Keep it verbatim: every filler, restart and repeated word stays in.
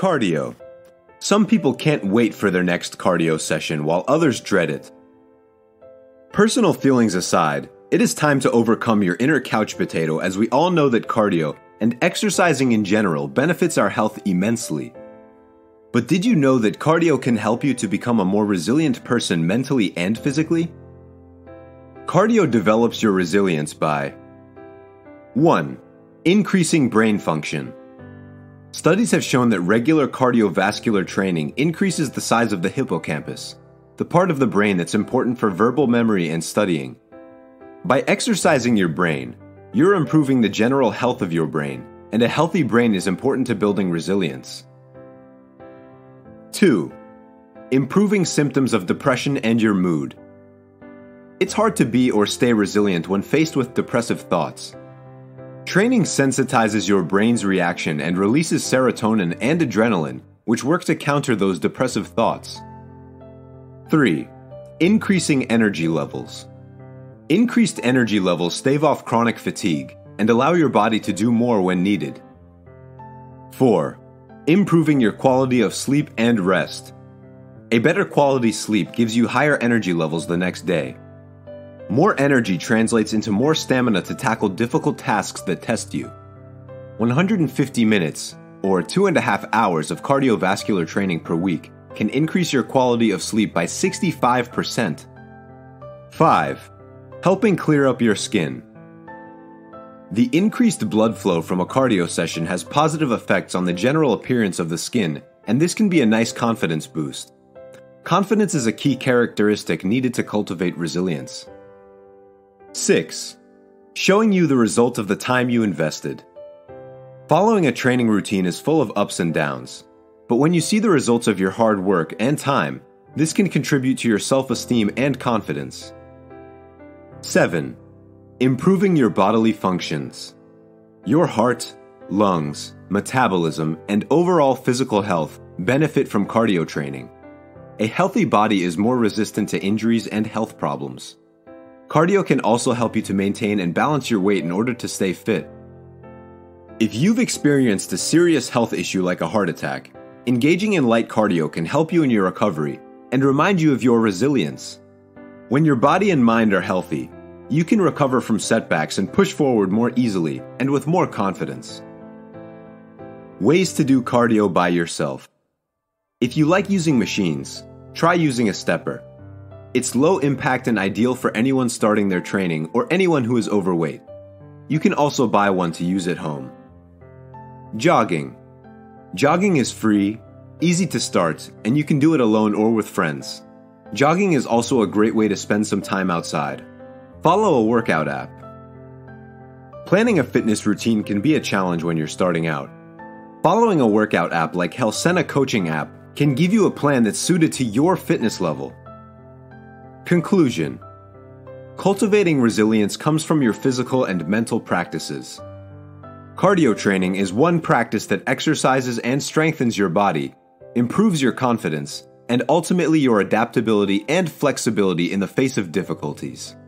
Cardio. Some people can't wait for their next cardio session while others dread it. Personal feelings aside, it is time to overcome your inner couch potato, as we all know that cardio and exercising in general benefits our health immensely. But did you know that cardio can help you to become a more resilient person mentally and physically? Cardio develops your resilience by one Increasing brain function. Studies have shown that regular cardiovascular training increases the size of the hippocampus, the part of the brain that's important for verbal memory and studying. By exercising your brain, you're improving the general health of your brain, and a healthy brain is important to building resilience. two Improving symptoms of depression and your mood. It's hard to be or stay resilient when faced with depressive thoughts. Training sensitizes your brain's reaction and releases serotonin and adrenaline, which work to counter those depressive thoughts. three Increasing energy levels. Increased energy levels stave off chronic fatigue and allow your body to do more when needed. four Improving your quality of sleep and rest. A better quality sleep gives you higher energy levels the next day. More energy translates into more stamina to tackle difficult tasks that test you. one hundred fifty minutes, or two and a half hours of cardiovascular training per week, can increase your quality of sleep by sixty-five percent. five Helping clear up your skin. The increased blood flow from a cardio session has positive effects on the general appearance of the skin, and this can be a nice confidence boost. Confidence is a key characteristic needed to cultivate resilience. six Showing you the result of the time you invested. Following a training routine is full of ups and downs, but when you see the results of your hard work and time, this can contribute to your self-esteem and confidence. seven Improving your bodily functions. Your heart, lungs, metabolism, and overall physical health benefit from cardio training. A healthy body is more resistant to injuries and health problems. Cardio can also help you to maintain and balance your weight in order to stay fit. If you've experienced a serious health issue like a heart attack, engaging in light cardio can help you in your recovery and remind you of your resilience. When your body and mind are healthy, you can recover from setbacks and push forward more easily and with more confidence. Ways to do cardio by yourself. If you like using machines, try using a stepper. It's low impact and ideal for anyone starting their training or anyone who is overweight. You can also buy one to use at home. Jogging. Jogging is free, easy to start, and you can do it alone or with friends. Jogging is also a great way to spend some time outside. Follow a workout app. Planning a fitness routine can be a challenge when you're starting out. Following a workout app like Helsena Coaching app can give you a plan that's suited to your fitness level. Conclusion. Cultivating resilience comes from your physical and mental practices. Cardio training is one practice that exercises and strengthens your body, improves your confidence, and ultimately your adaptability and flexibility in the face of difficulties.